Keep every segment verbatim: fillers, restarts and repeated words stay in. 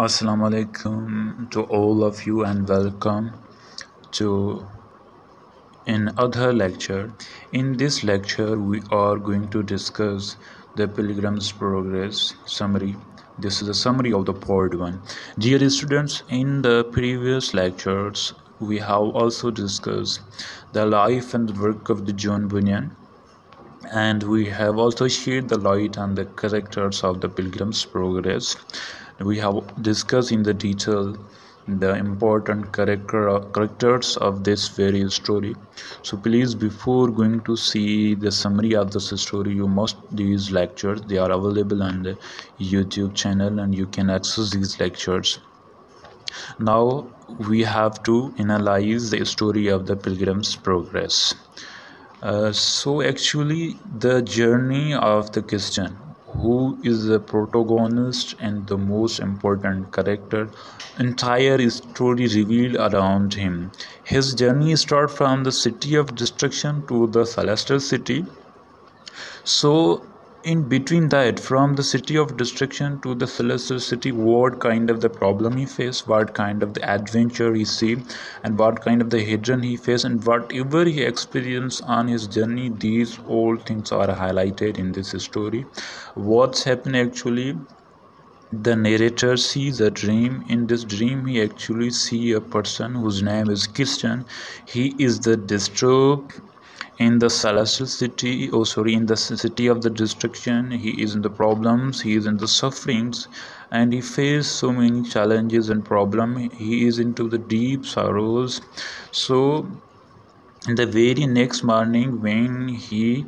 Assalamu alaikum to all of you and welcome to another lecture. In this lecture we are going to discuss The Pilgrim's Progress summary. This is a summary of the part one. Dear students, in the previous lectures we have also discussed the life and work of the John Bunyan, and we have also shed the light on the characters of The Pilgrim's Progress. We have discussed in the detail the important character characters of this very story. So please, before going to see the summary of this story, you must these lectures. They are available on the YouTube channel and you can access these lectures. Now we have to analyze the story of The Pilgrim's Progress. Uh, so actually the journey of the Christian, who is the protagonist and the most important character, entire story revealed around him. His journey starts from the city of destruction to the celestial city. So in between that, from the city of destruction to the celestial city, what kind of the problem he faced, what kind of the adventure he see, and what kind of the hindrance he faced, and whatever he experienced on his journey, these all things are highlighted in this story. What's happened actually, the narrator sees a dream. In this dream he actually see a person whose name is Christian. He is the disturbed in the celestial city, oh sorry, in the city of the destruction. He is in the problems, he is in the sufferings, and he faced so many challenges and problems. He is into the deep sorrows. So in the very next morning when he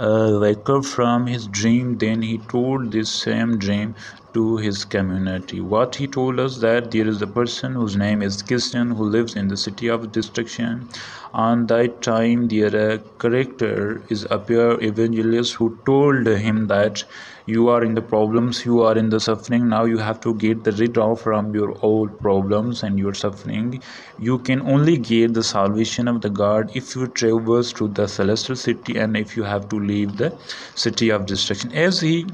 uh, wake up from his dream, then he told this same dream to his community. What he told us, that there is a person whose name is Christian who lives in the city of destruction. On that time there a character is appear, Evangelist, who told him that you are in the problems, you are in the suffering, now you have to get the rid of from your old problems and your suffering. You can only get the salvation of the God if you traverse to the celestial city and if you have to leave the city of destruction. As he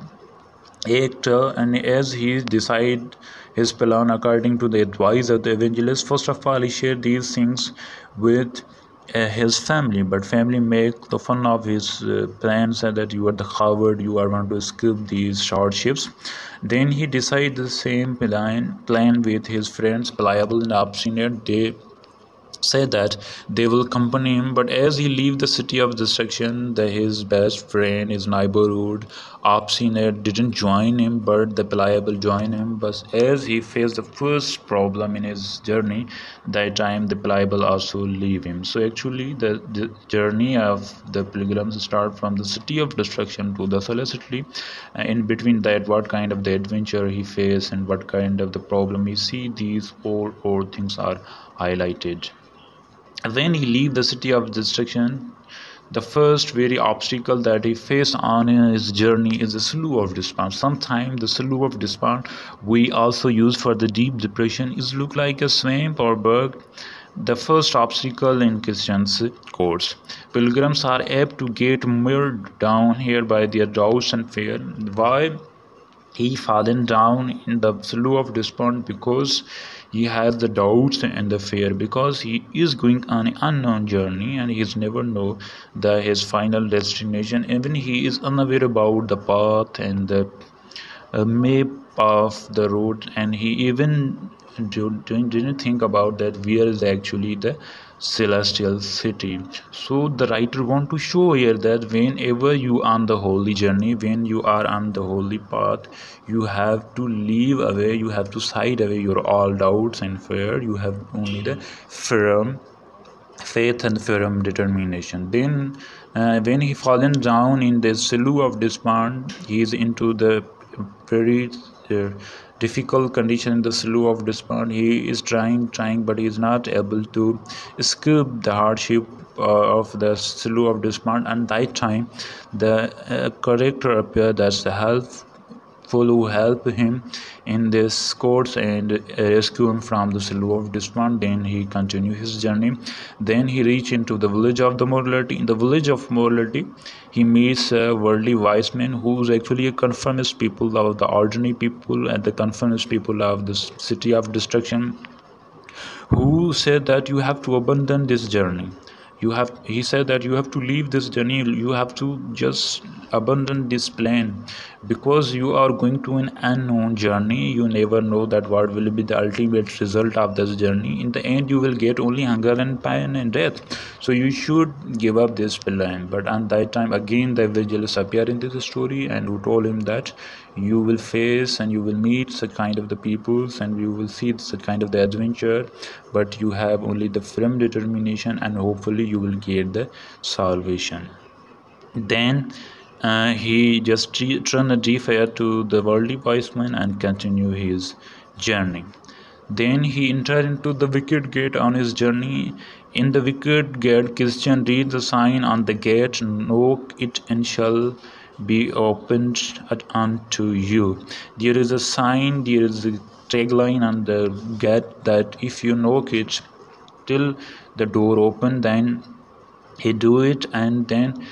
act uh, and as he decide his plan according to the advice of the Evangelist, first of all he shared these things with uh, his family, but family make the fun of his uh, plans and that you are the coward, you are going to escape these hardships. Then he decide the same plan plan with his friends Pliable and Obstinate. They say that they will accompany him, but as he leave the city of destruction, the his best friend, his neighborhood Obstinate, didn't join him, but the Pliable joined him. But as he faced the first problem in his journey, that time the Pliable also leave him. So actually the, the journey of the pilgrims start from the city of destruction to the celestial. In between that, what kind of the adventure he faced and what kind of the problem he see, these all all things are highlighted. When he leave the city of destruction, the first very obstacle that he faced on his journey is the Slough of Despond. Sometimes the Slough of Despond, we also use for the deep depression, is look like a swamp or berg. The first obstacle in Christian's course. Pilgrims are apt to get mired down here by their doubts and fear. Why he fallen down in the Slough of Despond? Because he has the doubts and the fear, because he is going on an unknown journey and he is never know the his final destination. Even he is unaware about the path and the uh, map of the road, and he even didn't think about that where is actually the celestial city. So the writer want to show here that whenever you on the holy journey, when you are on the holy path, you have to leave away, you have to side away your all doubts and fear. You have only the firm faith and firm determination. Then uh, when he fallen down in the Slough of Despond, he is into the very uh, difficult condition in the Slough of Despond. He is trying, trying, but he is not able to escape the hardship uh, of the Slough of Despond. And that time, the uh, character appeared as the help who help him in this course and rescue him from the Slough of Despond. Then he continues his journey. Then he reaches into the village of the morality. In the village of morality, he meets a worldly wise man who is actually a conformist people of the ordinary people and the conformist people of the city of destruction, who said that you have to abandon this journey. You have, he said that you have to leave this journey, you have to just abandon this plan, because you are going to an unknown journey. You never know that what will be the ultimate result of this journey. In the end, you will get only hunger and pain and death. So you should give up this plan. But at that time, again, the evangelist appeared in this story and who told him that you will face and you will meet such kind of the peoples and you will see such kind of the adventure, but you have only the firm determination and hopefully you will get the salvation. Then uh, he just turned a deaf ear to the worldly wise man and continued his journey. Then he entered into the wicked gate on his journey. In the wicked gate, Christian read the sign on the gate, knock it and shall be opened unto you. There is a sign, there is a tagline on the gate that if you knock it till the door open, then he do it. And then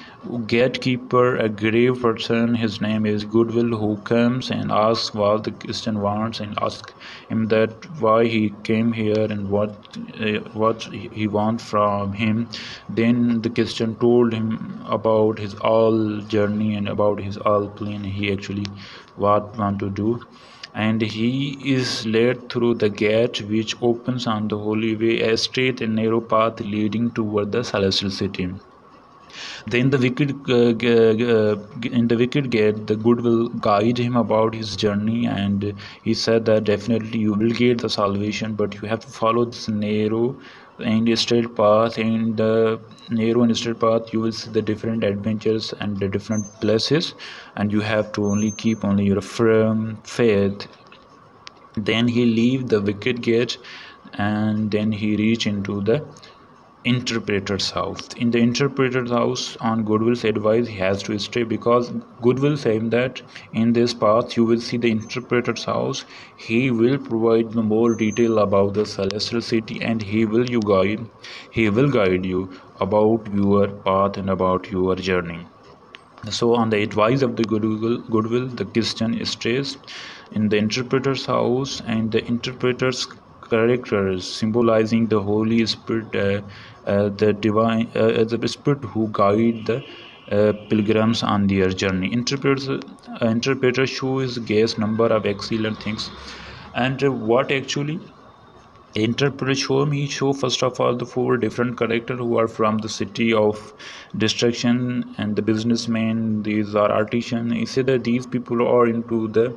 gatekeeper, a grave person, his name is Goodwill, who comes and asks what the Christian wants and asks him that why he came here and what uh, what he wants from him. Then the Christian told him about his all journey and about his all plan, he actually what want to do. And he is led through the gate which opens on the holy way, a straight and narrow path leading toward the celestial city. Then the wicked uh, in the wicked gate, the good will guide him about his journey, and he said that definitely you will get the salvation, but you have to follow this narrow and straight path. In the narrow and straight path, you will see the different adventures and the different places, and you have to only keep only your firm faith. Then he leave the wicked gate, and then he reach into the Interpreter's house. In the Interpreter's house, on Goodwill's advice, he has to stay, because Goodwill said that in this path you will see the Interpreter's house. He will provide more detail about the celestial city, and he will you guide he will guide you about your path and about your journey. So on the advice of the Goodwill, Goodwill the Christian stays in the Interpreter's house, and the Interpreter's characters symbolizing the Holy Spirit, uh, uh, the divine, uh, the Spirit who guide the uh, pilgrims on their journey. Interpreters, uh, interpreter shows guess number of excellent things, and uh, what actually interpreter show me show first of all the four different characters who are from the city of destruction, and the businessmen, these are artisans. He said that these people are into the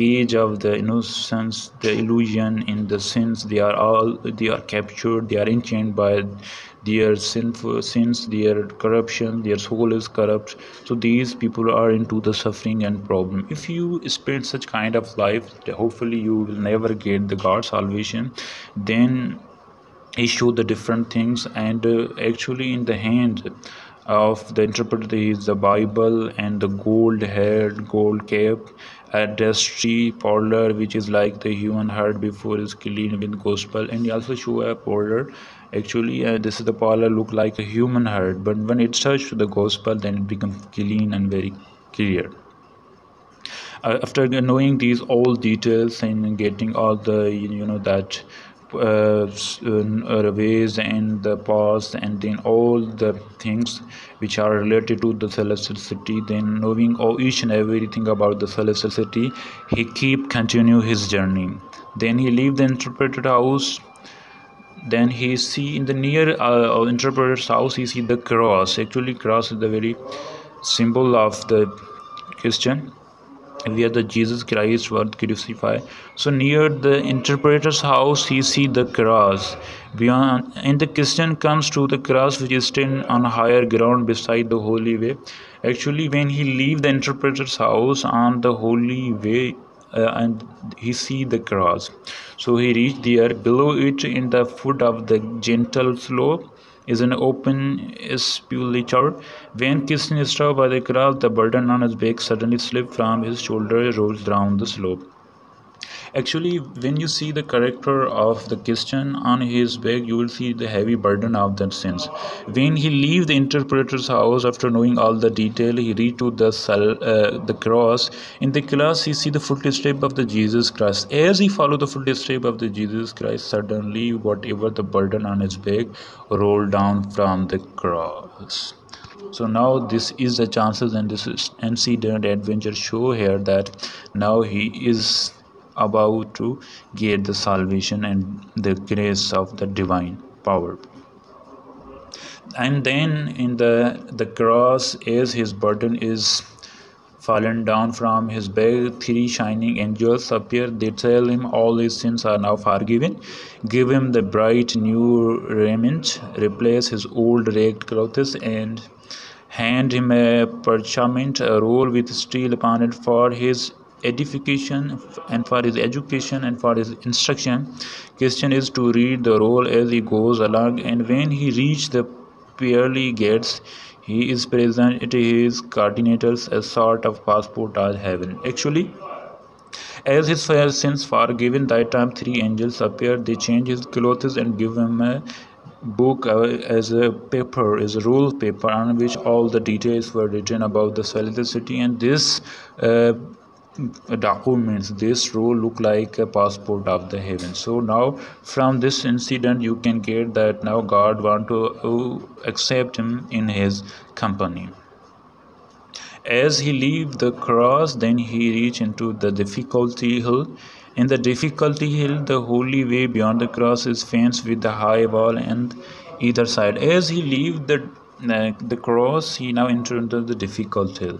cage of the innocence, the illusion in the sins. They are all they are captured, they are enchained by their sinful sins, their corruption, their soul is corrupt. So these people are into the suffering and problem. If you spend such kind of life, hopefully you will never get the God's salvation. Then he showed the different things, and uh, actually in the hand of the interpreter is the Bible and the gold head, gold cap, a dusty powder which is like the human heart before is clean with gospel. And he also show a powder. Actually uh, this is the powder look like a human heart, but when it touched the gospel, then it becomes clean and very clear. Uh, after knowing these all details and getting all the you know that Uh, uh, ways and the past, and then all the things which are related to the celestial city, then knowing all each and everything about the celestial city, he keep continue his journey. Then he leave the interpreted house. Then he see in the near uh, interpreter's house, he see the cross. Actually cross is the very symbol of the Christian, where the Jesus Christ was crucified. So near the interpreter's house, he see the cross. Beyond, and the Christian comes to the cross, which is standing on higher ground beside the holy way. Actually, when he leave the interpreter's house on the holy way, uh, and he see the cross. So he reached there. Below it, in the foot of the gentle slope, is an open sepulchre. When Christian is struck by the cross, the burden on his back suddenly slipped from his shoulder and rolls down the slope. Actually, when you see the character of the Christian on his back, you will see the heavy burden of that sins. When he leaves the interpreter's house after knowing all the detail, he reached to the cell, uh, the cross. In the cross, he see the footstep of the Jesus Christ. As he follow the footstep of the Jesus Christ, suddenly whatever the burden on his back rolled down from the cross. So now this is the chances and this is incident adventure show here that now he is about to get the salvation and the grace of the divine power. And then in the the cross, as his burden is fallen down from his back, three shining angels appear. They tell him all his sins are now forgiven. Give him the bright new raiment, replace his old ragged clothes, and hand him a parchment, a roll with steel upon it, for his edification and for his education and for his instruction. Christian is to read the roll as he goes along, and when he reaches the pearly gates, he is presented his coordinates, a sort of passport of heaven. Actually, as his sins forgiven, that time three angels appear. They change his clothes and give him a book uh, as a paper, as a roll paper, on which all the details were written about the city. And this uh, documents, this roll, look like a passport of the heaven. So now from this incident you can get that now God want to accept him in his company. As he leave the cross, then he reach into the difficulty hill. In the difficulty hill, the holy way beyond the cross is fenced with the high wall and either side. As he leave the Uh, the cross, he now entered into the difficult hill,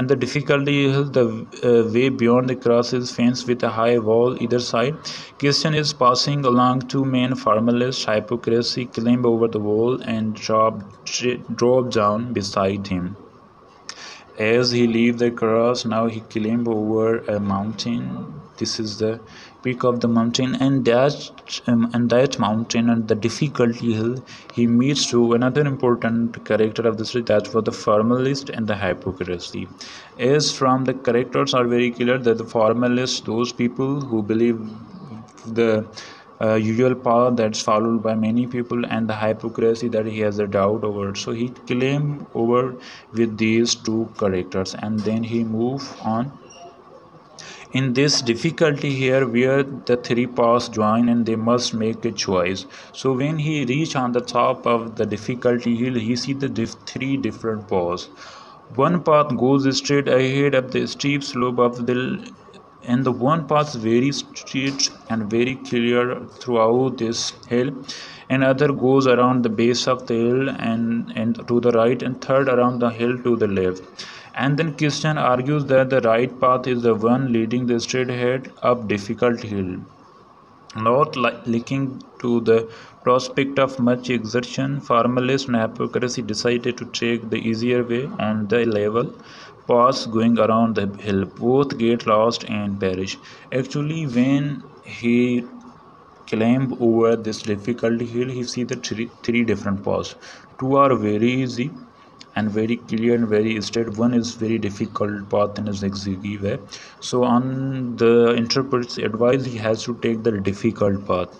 and the difficulty hill, the uh, way beyond the cross is fenced with a high wall either side. Christian is passing along. Two men, formless hypocrisy, climb over the wall and drop drop down beside him. As he leaves the cross, now he climbs over a mountain. This is the peak of the mountain, and that um, and that mountain and the difficulty hill, he meets to another important character of the story, that was the formalist and the hypocrisy. As from the characters are very clear that the formalists, those people who believe the Uh, usual path that's followed by many people, and the hypocrisy that he has a doubt over. So he came over with these two characters, and then he moved on in this difficulty here where the three paths join and they must make a choice. So when he reached on the top of the difficulty hill, he see the diff three different paths. One path goes straight ahead up the steep slope of the, and the one path very straight and very clear throughout this hill, and other goes around the base of the hill and, and to the right, and third around the hill to the left. And then Christian argues that the right path is the one leading the straight ahead up difficult hill, not looking to the prospect of much exertion. Formalists and hypocrisy decided to take the easier way on the level paths going around the hill. Both get lost and perish. Actually, when he climbed over this difficult hill, he see the three, three different paths. Two are very easy and very clear and very straight. One is very difficult path and is zigzaggy way. So on the interpreter's advice, he has to take the difficult path,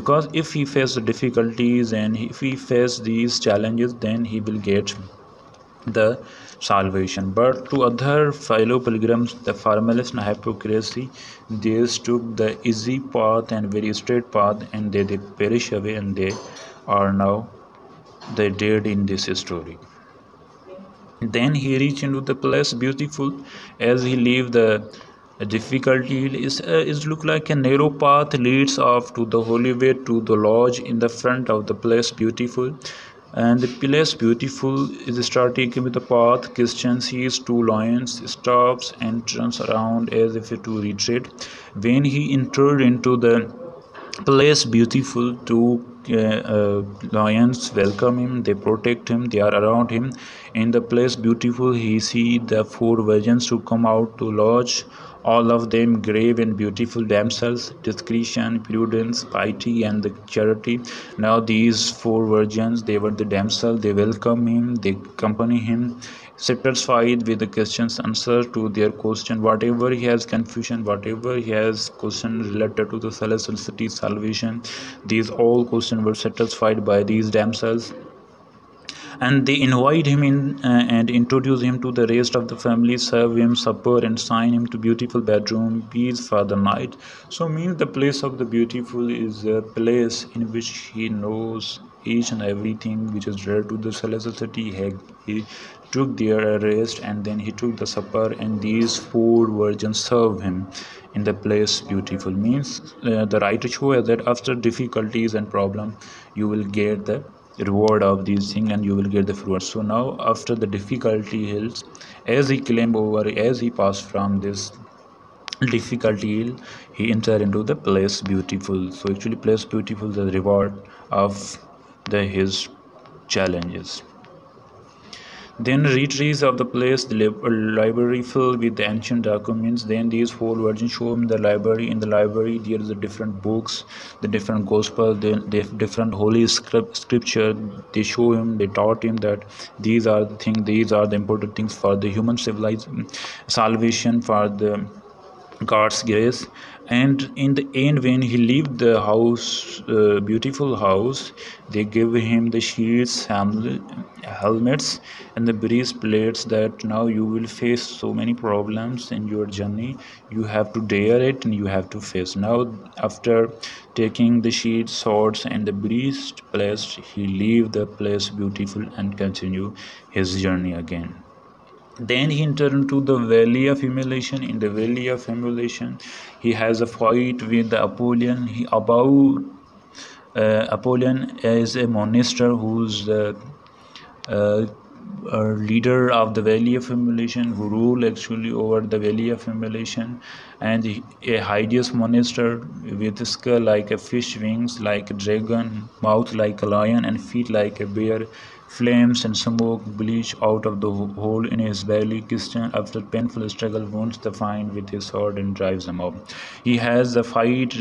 because if he faces the difficulties and if he faces these challenges, then he will get the salvation. But to other fellow pilgrims, the formalists and hypocrisy, they took the easy path and very straight path, and they, they perish away, and they are now they dead in this story. Then he reached into the place beautiful. As he leave the difficulty, it is, uh, is look like a narrow path leads off to the holy way to the lodge in the front of the place beautiful. And the place beautiful is starting with the path. Christian sees two lions, stops and turns around as if to retreat. When he entered into the place beautiful, two uh, uh, lions welcome him, they protect him, they are around him. In the place beautiful, he see the four virgins who come out to lodge all of them grave and beautiful damsels, discretion, prudence, piety, and the charity. Now these four virgins, they were the damsels, they welcome him, they accompany him, satisfied with the Christian's answer to their question. Whatever he has confusion, whatever he has question related to the celestial city salvation, these all questions were satisfied by these damsels. And they invite him in uh, and introduce him to the rest of the family, serve him supper and sign him to beautiful bedroom, peace for the night. So means the place of the beautiful is a place in which he knows each and everything which is related to the celestial city. He, he took their rest and then he took the supper, and these four virgins serve him in the place beautiful. Means uh, the writer shows that after difficulties and problem, you will get the reward of these things and you will get the fruit. So now after the difficulty hills, as he climbed over, as he passed from this difficulty hill, he entered into the place beautiful. So actually place beautiful is the reward of the his challenges. Then retrieve of the place, the library filled with the ancient documents. Then these four virgins show him the library. In the library there is the different books, the different gospels, the, the different holy scripture. They show him, they taught him that these are the things, these are the important things for the human civilization, salvation, for the God's grace. And in the end, when he left the house, uh, beautiful house, they gave him the shields, helmets, and the breastplates, that now you will face so many problems in your journey. You have to dare it and you have to face. Now, after taking the shields, swords, and the breastplates, he left the place beautiful and continued his journey again. Then he entered into the valley of humiliation. In the valley of humiliation, he has a fight with the Apollyon. He about uh, Apollyon is a monster who's the uh, uh, uh, leader of the valley of humiliation, who rule actually over the valley of humiliation, and he, a hideous monster with a skull like a fish, wings like a dragon, mouth like a lion, and feet like a bear. Flames and smoke bleach out of the hole in his belly. Christian, after painful struggle, wounds the fiend with his sword and drives them out. He has the fight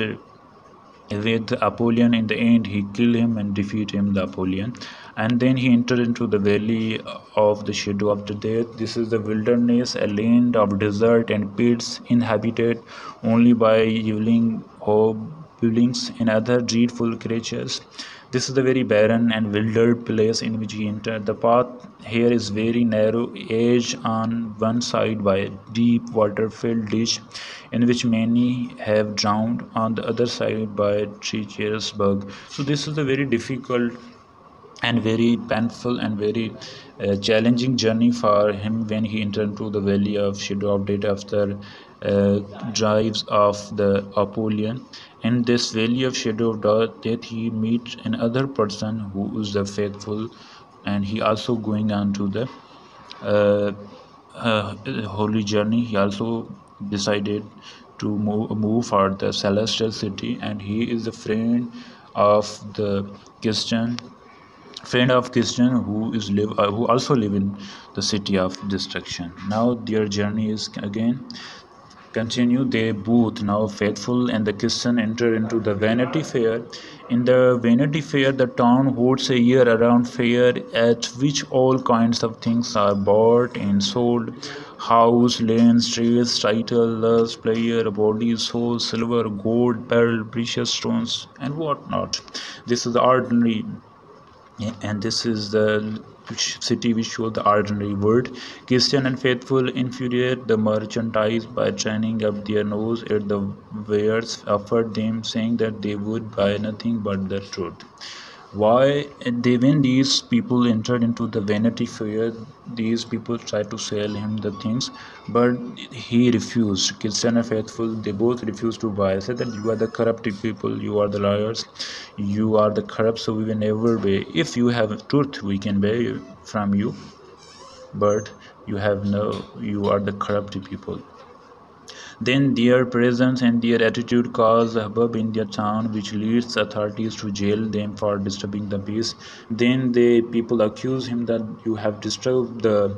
with Apollyon. In the end, he killed him and defeated him, the Apollyon. And then he entered into the valley of the shadow of the death. This is the wilderness, a land of desert and pits, inhabited only by yelling hobbits and other dreadful creatures. This is the very barren and wild place in which he entered. The path here is very narrow, edged on one side by a deep water-filled ditch in which many have drowned, on the other side by a treacherous bog. So this is a very difficult and very painful and very uh, challenging journey for him when he entered into the valley of shadow of death after uh, drives of the Apollyon. In this valley of shadow of death, he meets another person who is the faithful, and he also going on to the uh, uh, holy journey. He also decided to move, move for the celestial city, and he is the friend of the Christian, friend of Christian who is live uh, who also live in the city of destruction. Now their journey is again continue. They both, now Faithful and the Christian, enter into the Vanity Fair. In the Vanity Fair, the town holds a year-round fair at which all kinds of things are bought and sold: house, land, trees, title, lust, player, body, soul, silver, gold, pearl, precious stones, and whatnot. This is the ordinary, and this is the city which shows the ordinary world. Christian and Faithful infuriate the merchandise by turning up their nose at the wares offered them, saying that they would buy nothing but the truth. Why they, when these people entered into the Vanity Fair, these people tried to sell him the things, but he refused. Christian and Faithful, they both refused to buy. Said that you are the corrupt people, you are the liars, you are the corrupt, so we will never buy. If you have truth, we can buy from you, but you have no, you are the corrupt people. Then their presence and their attitude cause a hubbub in their town, which leads authorities to jail them for disturbing the peace. Then the people accuse him that you have disturbed the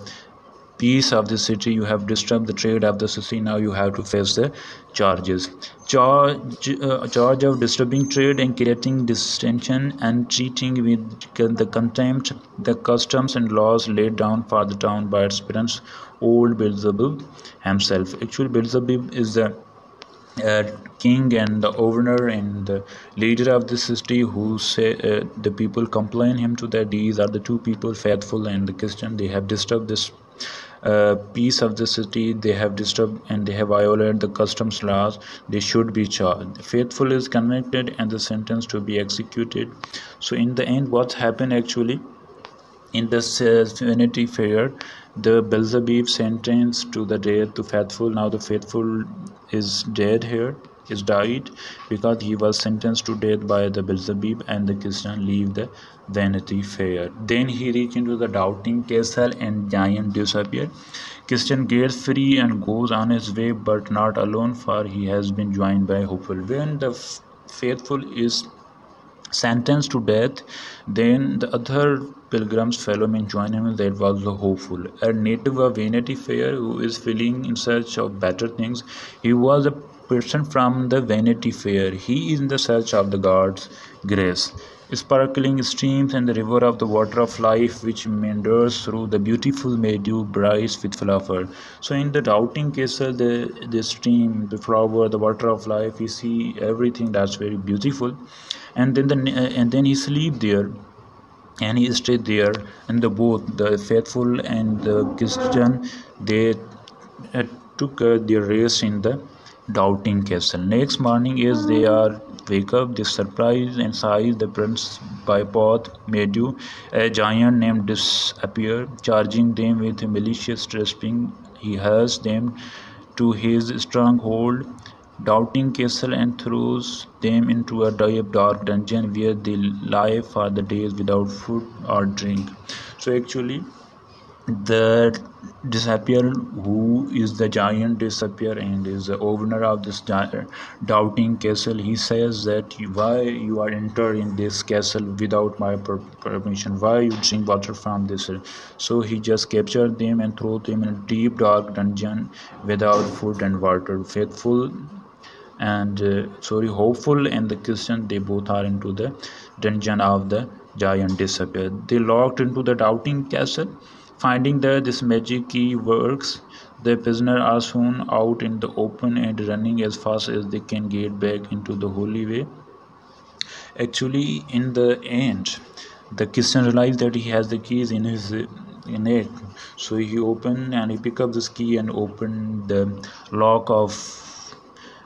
peace of the city, you have disturbed the trade of the city, now you have to face the charges. Charge, uh, charge of disturbing trade and creating distension and treating with the contempt, the customs and laws laid down for the town by its parents, old Beelzebub himself. Actually, Beelzebub is the Uh, king and the governor and the leader of the city, who say uh, the people complain him to that these are the two people, Faithful and the Christian, they have disturbed this uh, peace of the city, they have disturbed and they have violated the customs laws, they should be charged. Faithful is convicted and the sentence to be executed. So in the end, what happened actually in this uh, Vanity Fair, the Beelzebub sentenced to the death to Faithful. Now the Faithful is dead here, is died, because he was sentenced to death by the Beelzebub, and the Christian leave the Vanity Fair. Then he reached into the Doubting Castle and Giant Despair. Christian gets free and goes on his way, but not alone, for he has been joined by Hopeful. When the Faithful is sentenced to death, then the other pilgrims fellow men join him, that was the Hopeful, a native of Vanity Fair, who is feeling in search of better things. He was a person from the Vanity Fair. He is in the search of the God's grace. Sparkling streams and the river of the water of life, which meanders through the beautiful meadow, bright with flower. So in the Doubting Castle, the, the stream, the flower, the water of life, we see everything that's very beautiful. And then the and then he sleep there, and he stayed there. And the both the Faithful and the Christian, they uh, took uh, their rest in the Doubting Castle. Next morning, as they are wake up, they surprise and size the prince by path meadow, a giant named Despair, charging them with malicious trespassing. He has them to his stronghold, Doubting Castle, and throws them into a dark dungeon where they lie for the days without food or drink. So actually, the Despair, who is the Giant Despair and is the owner of this Doubting Castle, he says that why you are entering this castle without my permission, why you drink water from this. So he just captured them and threw them in a deep dark dungeon without food and water. Faithful and uh, sorry Hopeful and the Christian, they both are into the dungeon of the Giant Despair. They locked into the Doubting Castle. Finding that this magic key works, the prisoners are soon out in the open and running as fast as they can get back into the holy way. Actually, in the end, the Christian realized that he has the keys in his in it. So he opened and he picked up this key and opened the lock of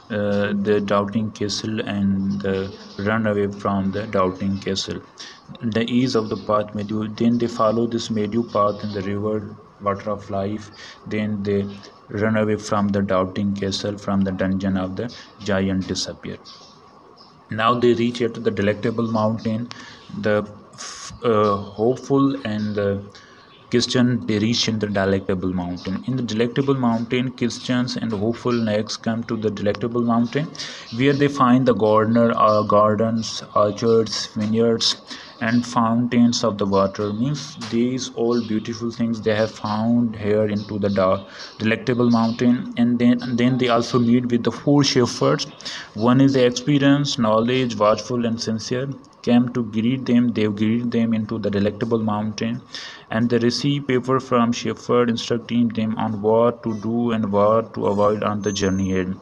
uh, the Doubting Castle and uh, run away from the Doubting Castle. The ease of the path meadow, then they follow this meadow path in the river water of life, then they run away from the Doubting Castle, from the dungeon of the Giant Despair. Now they reach here to the Delectable Mountain. The uh, Hopeful and the Christian, they reach in the Delectable Mountain. In the Delectable Mountain, Christians and Hopeful next come to the Delectable Mountain, where they find the gardener, uh, gardens, orchards, vineyards, and fountains of the water. Means these all beautiful things they have found here into the Delectable Mountain. And then, and then they also meet with the four shepherds. One is the experienced, knowledge, watchful, and sincere. Came to greet them. They greet them into the Delectable Mountain, and they receive paper from shepherd instructing them on what to do and what to avoid on the journey ahead.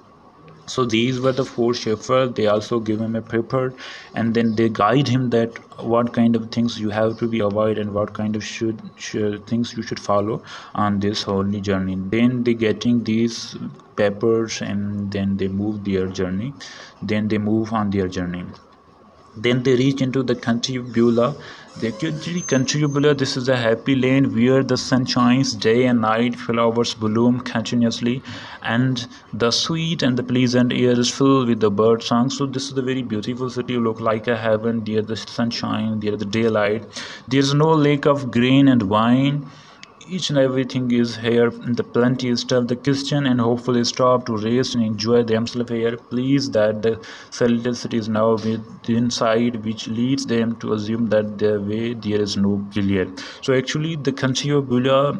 So these were the four shepherds. They also give him a paper, and then they guide him that what kind of things you have to be avoid and what kind of should, should things you should follow on this holy journey. Then they getting these papers, and then they move their journey. Then they move on their journey. Then they reach into the country of Beulah. The country of Beulah, this is a happy land where the sun shines day and night, flowers bloom continuously, and the sweet and the pleasant air is filled with the bird song. So this is a very beautiful city, look like a heaven. There the sunshine, there the daylight. There is no lack of grain and wine. Each and everything is here in the plenty stuff. The Christian and Hopeful stop to rest and enjoy themselves here, pleased that the solitary city is now within sight, which leads them to assume that their way there is no clear. So actually the country of Beulah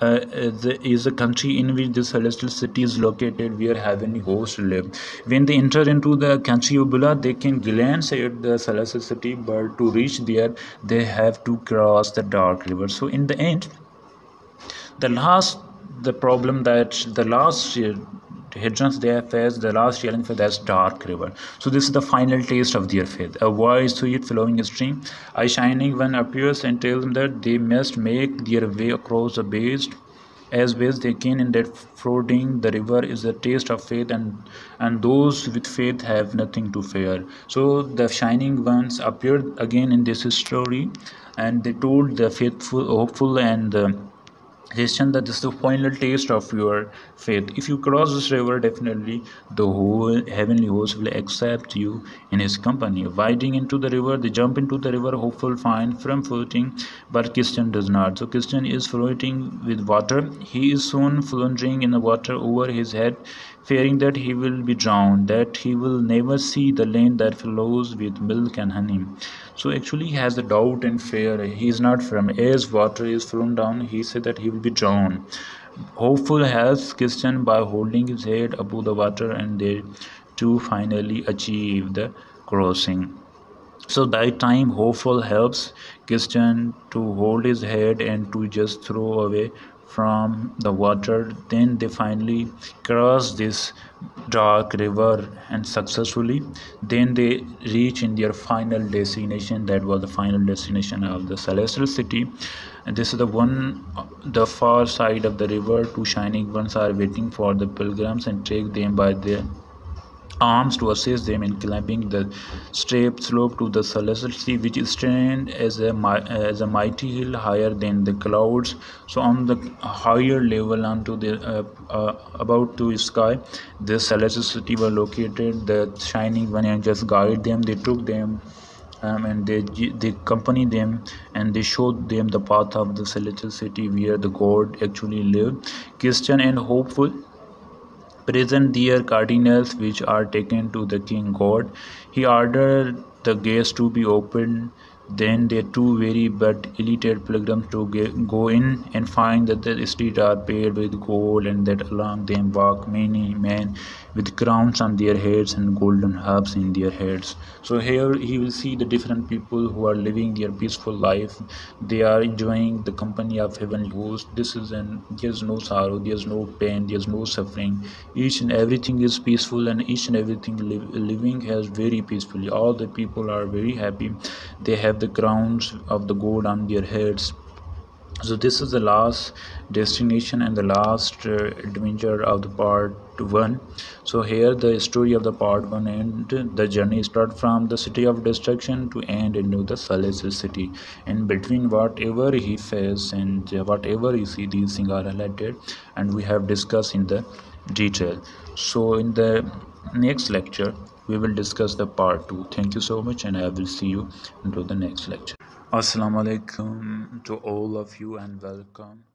Uh, the, is a country in which the celestial city is located, where heavenly hosts live. When they enter into the country of Beulah, they can glance at the celestial city, but to reach there they have to cross the dark river. So in the end, the last the problem that the last uh, hindrance they have faced, the last challenge for that dark river. So this is the final taste of their faith. A wise sweet flowing stream, a shining one appears and tells them that they must make their way across the base as best they can, and that fording the river is the taste of faith, and and those with faith have nothing to fear. So the shining ones appeared again in this story, and they told the faithful, hopeful, and uh, Christian that this is the final taste of your faith. If you cross this river, definitely the whole heavenly host will accept you in his company. Wading into the river, they jump into the river. Hopeful find firm footing, but Christian does not. So Christian is floating with water. He is soon floundering in the water over his head, fearing that he will be drowned, that he will never see the land that flows with milk and honey. So actually he has a doubt and fear. He is not firm. As water is thrown down, he said that he will be drowned. Hopeful helps Christian by holding his head above the water, and they two finally achieve the crossing. So that time Hopeful helps Christian to hold his head and to just throw away from the water. Then they finally cross this dark river and successfully then they reach in their final destination. That was the final destination of the celestial city, and this is the one the far side of the river. Two shining ones are waiting for the pilgrims and take them by their arms to assist them in climbing the steep slope to the celestial sea, which is stand as a as a mighty hill higher than the clouds. So on the higher level, onto the uh, uh, about to sky, the celestial city were located. The shining one and just guide them. They took them um, and they they accompany them, and they showed them the path of the celestial city where the God actually lived. Christian and Hopeful present their cardinals, which are taken to the king God. He ordered the gates to be opened. Then the two weary but elated pilgrims to go in and find that the streets are paved with gold, and that along them walk many men with crowns on their heads and golden hubs in their heads. So here he will see the different people who are living their peaceful life. They are enjoying the company of heavenly host. This is an there's no sorrow, there's no pain, there's no suffering. Each and everything is peaceful, and each and everything li living has very peacefully. All the people are very happy. They have the crowns of the gold on their heads. So this is the last destination and the last uh, adventure of the part one. So here the story of the part one, and the journey starts from the city of destruction to end into the celestial city. And between whatever he faced and whatever you see, these things are related, and we have discussed in the detail. So in the next lecture we will discuss the part two. Thank you so much, and I will see you into the next lecture. Assalamu alaikum to all of you, and welcome.